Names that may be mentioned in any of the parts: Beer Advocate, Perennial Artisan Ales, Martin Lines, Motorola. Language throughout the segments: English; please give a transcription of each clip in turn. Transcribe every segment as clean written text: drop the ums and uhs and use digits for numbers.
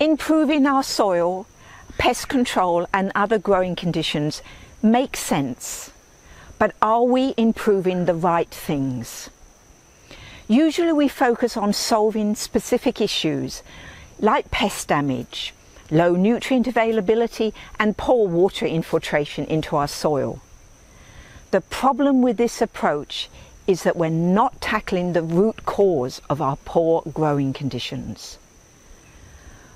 Improving our soil, pest control and other growing conditions makes sense, but are we improving the right things? Usually we focus on solving specific issues like pest damage, low nutrient availability and poor water infiltration into our soil. The problem with this approach is that we're not tackling the root cause of our poor growing conditions.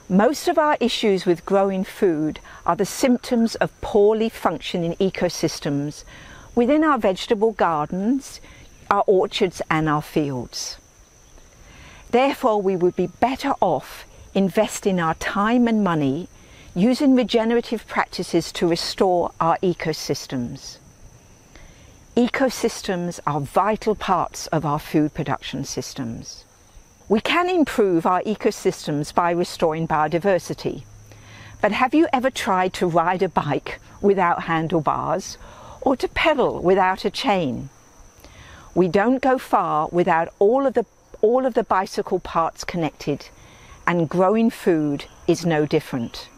Most of our issues with growing food are the symptoms of poorly functioning ecosystems within our vegetable gardens, our orchards and our fields. Therefore, we would be better off investing our time and money using regenerative practices to restore our ecosystems. Ecosystems are vital parts of our food production systems. We can improve our ecosystems by restoring biodiversity, but have you ever tried to ride a bike without handlebars or to pedal without a chain? We don't go far without all of the bicycle parts connected, and growing food is no different.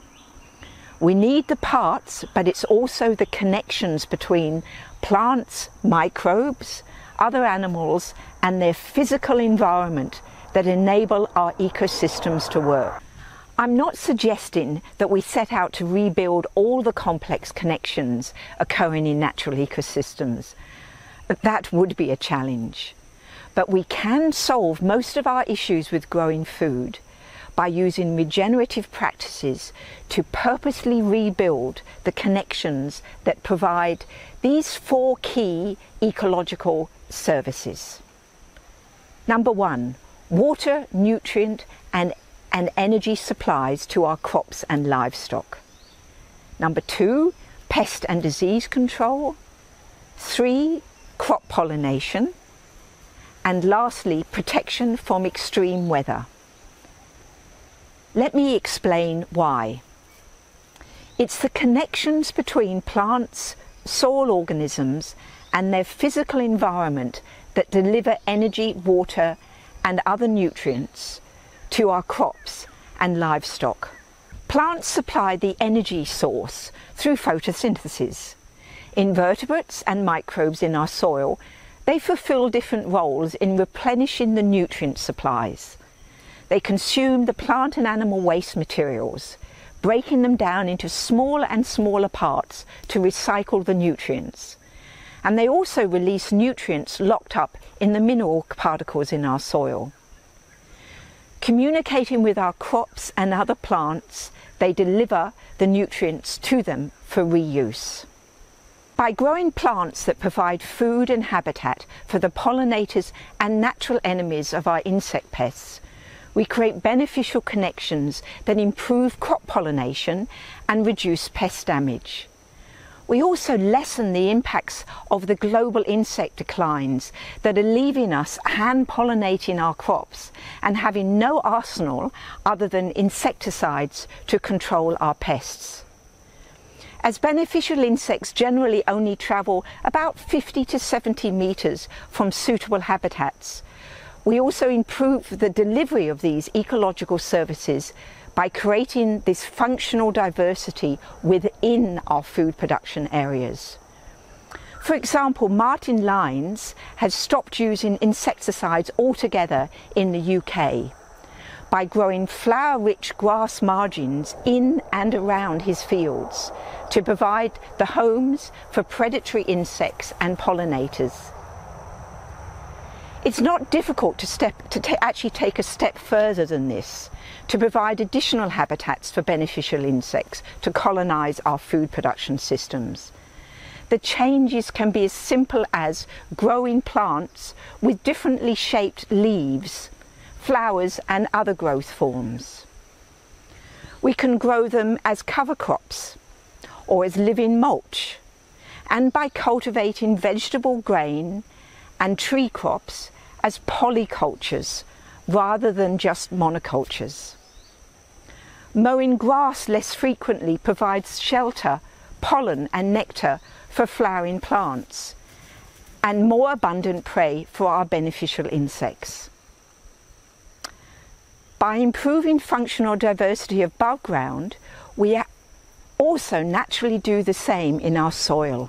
We need the parts, but it's also the connections between plants, microbes, other animals and their physical environment that enable our ecosystems to work. I'm not suggesting that we set out to rebuild all the complex connections occurring in natural ecosystems. That would be a challenge. But we can solve most of our issues with growing food by using regenerative practices to purposely rebuild the connections that provide these four key ecological services. Number one, water, nutrient and energy supplies to our crops and livestock. Number two, pest and disease control. Three, crop pollination. And lastly, protection from extreme weather. Let me explain why. It's the connections between plants, soil organisms and their physical environment that deliver energy, water and other nutrients to our crops and livestock. Plants supply the energy source through photosynthesis. Invertebrates and microbes in our soil, they fulfill different roles in replenishing the nutrient supplies. They consume the plant and animal waste materials, breaking them down into smaller and smaller parts to recycle the nutrients. And they also release nutrients locked up in the mineral particles in our soil. Communicating with our crops and other plants, they deliver the nutrients to them for reuse. By growing plants that provide food and habitat for the pollinators and natural enemies of our insect pests, we create beneficial connections that improve crop pollination and reduce pest damage. We also lessen the impacts of the global insect declines that are leaving us hand-pollinating our crops and having no arsenal other than insecticides to control our pests. As beneficial insects generally only travel about 50 to 70 meters from suitable habitats, we also improve the delivery of these ecological services by creating this functional diversity within our food production areas. For example, Martin Lines has stopped using insecticides altogether in the UK by growing flower-rich grass margins in and around his fields to provide the homes for predatory insects and pollinators. It's not difficult to actually take a step further than this, to provide additional habitats for beneficial insects to colonize our food production systems. The changes can be as simple as growing plants with differently shaped leaves, flowers and other growth forms. We can grow them as cover crops or as living mulch, and by cultivating vegetable, grain and tree crops as polycultures rather than just monocultures. Mowing grass less frequently provides shelter, pollen and nectar for flowering plants and more abundant prey for our beneficial insects. By improving functional diversity of bog ground, we also naturally do the same in our soil.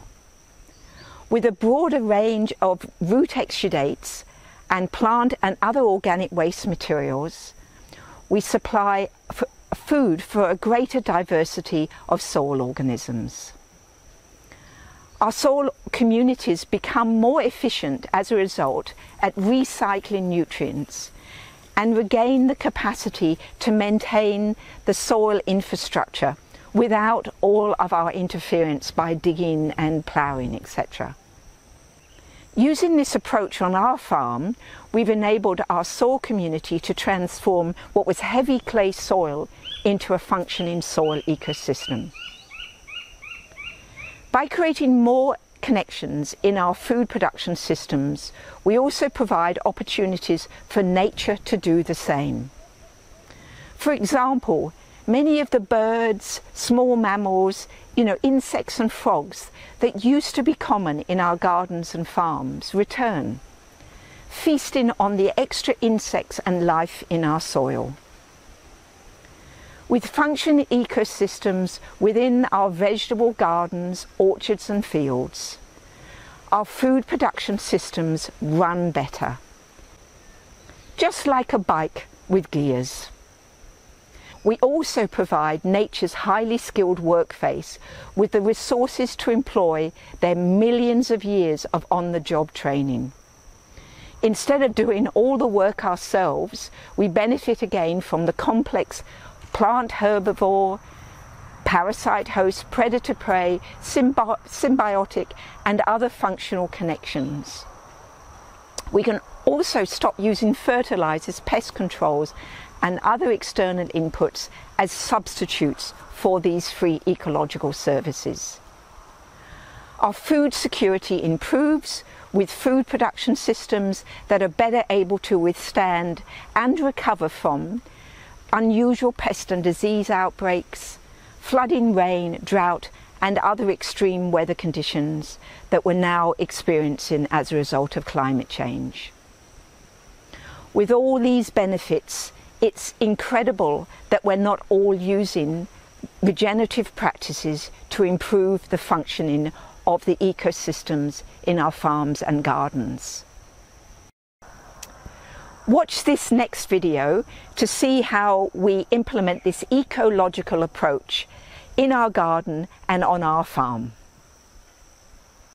With a broader range of root exudates and plant and other organic waste materials, we supply food for a greater diversity of soil organisms. Our soil communities become more efficient as a result at recycling nutrients and regain the capacity to maintain the soil infrastructure without all of our interference by digging and ploughing, etc. Using this approach on our farm, we've enabled our soil community to transform what was heavy clay soil into a functioning soil ecosystem. By creating more connections in our food production systems, we also provide opportunities for nature to do the same. For example, many of the birds, small mammals, insects and frogs that used to be common in our gardens and farms return, feasting on the extra insects and life in our soil. With functioning ecosystems within our vegetable gardens, orchards and fields, our food production systems run better, just like a bike with gears. We also provide nature's highly skilled workforce with the resources to employ their millions of years of on-the-job training. Instead of doing all the work ourselves, we benefit again from the complex plant herbivore, parasite host, predator-prey, symbiotic and other functional connections. We can also stop using fertilizers, pest controls and other external inputs as substitutes for these free ecological services. Our food security improves with food production systems that are better able to withstand and recover from unusual pest and disease outbreaks, flooding, rain, drought and other extreme weather conditions that we're now experiencing as a result of climate change. With all these benefits, it's incredible that we're not all using regenerative practices to improve the functioning of the ecosystems in our farms and gardens. Watch this next video to see how we implement this ecological approach in our garden and on our farm.